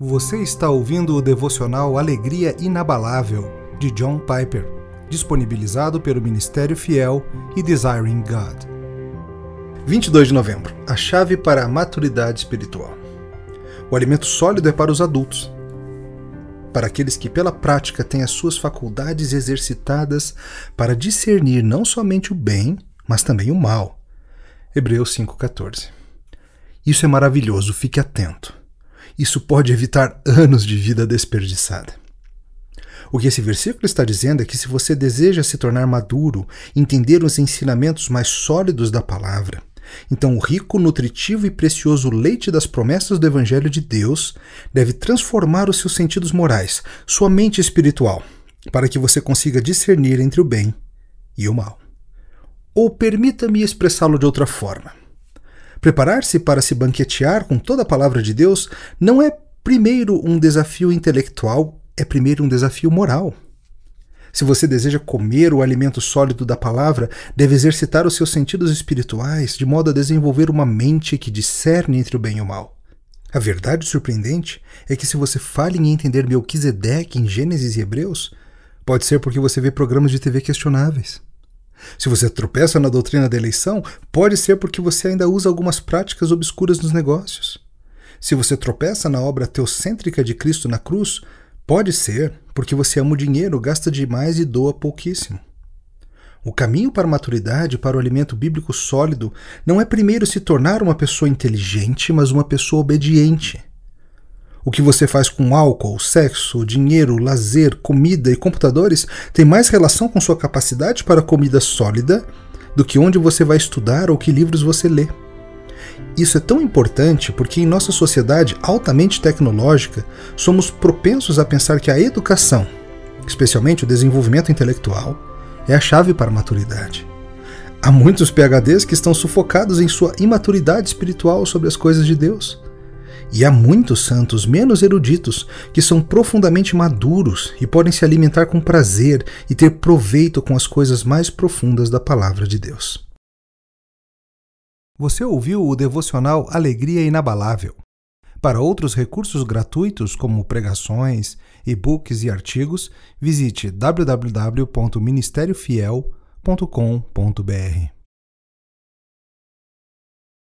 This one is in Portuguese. Você está ouvindo o devocional Alegria Inabalável, de John Piper, disponibilizado pelo Ministério Fiel e Desiring God. 22 de novembro, a chave para a maturidade espiritual. O alimento sólido é para os adultos, para aqueles que pela prática têm as suas faculdades exercitadas para discernir não somente o bem, mas também o mal. Hebreus 5,14. Isso é maravilhoso, fique atento. Isso pode evitar anos de vida desperdiçada. O que esse versículo está dizendo é que se você deseja se tornar maduro, entender os ensinamentos mais sólidos da palavra, então o rico, nutritivo e precioso leite das promessas do Evangelho de Deus deve transformar os seus sentidos morais, sua mente espiritual, para que você consiga discernir entre o bem e o mal. Ou permita-me expressá-lo de outra forma. Preparar-se para se banquetear com toda a palavra de Deus não é primeiro um desafio intelectual, é primeiro um desafio moral. Se você deseja comer o alimento sólido da palavra, deve exercitar os seus sentidos espirituais de modo a desenvolver uma mente que discerne entre o bem e o mal. A verdade surpreendente é que se você falha em entender Melquisedeque em Gênesis e Hebreus, pode ser porque você vê programas de TV questionáveis. Se você tropeça na doutrina da eleição, pode ser porque você ainda usa algumas práticas obscuras nos negócios. Se você tropeça na obra teocêntrica de Cristo na cruz, pode ser porque você ama o dinheiro, gasta demais e doa pouquíssimo. O caminho para a maturidade, para o alimento bíblico sólido, não é primeiro se tornar uma pessoa inteligente, mas uma pessoa obediente. O que você faz com álcool, sexo, dinheiro, lazer, comida e computadores tem mais relação com sua capacidade para comida sólida do que onde você vai estudar ou que livros você lê. Isso é tão importante porque em nossa sociedade altamente tecnológica somos propensos a pensar que a educação, especialmente o desenvolvimento intelectual, é a chave para a maturidade. Há muitos PhDs que estão sufocados em sua imaturidade espiritual sobre as coisas de Deus. E há muitos santos menos eruditos que são profundamente maduros e podem se alimentar com prazer e ter proveito com as coisas mais profundas da Palavra de Deus. Você ouviu o devocional Alegria Inabalável. Para outros recursos gratuitos, como pregações, e-books e artigos, visite www.ministériofiel.com.br.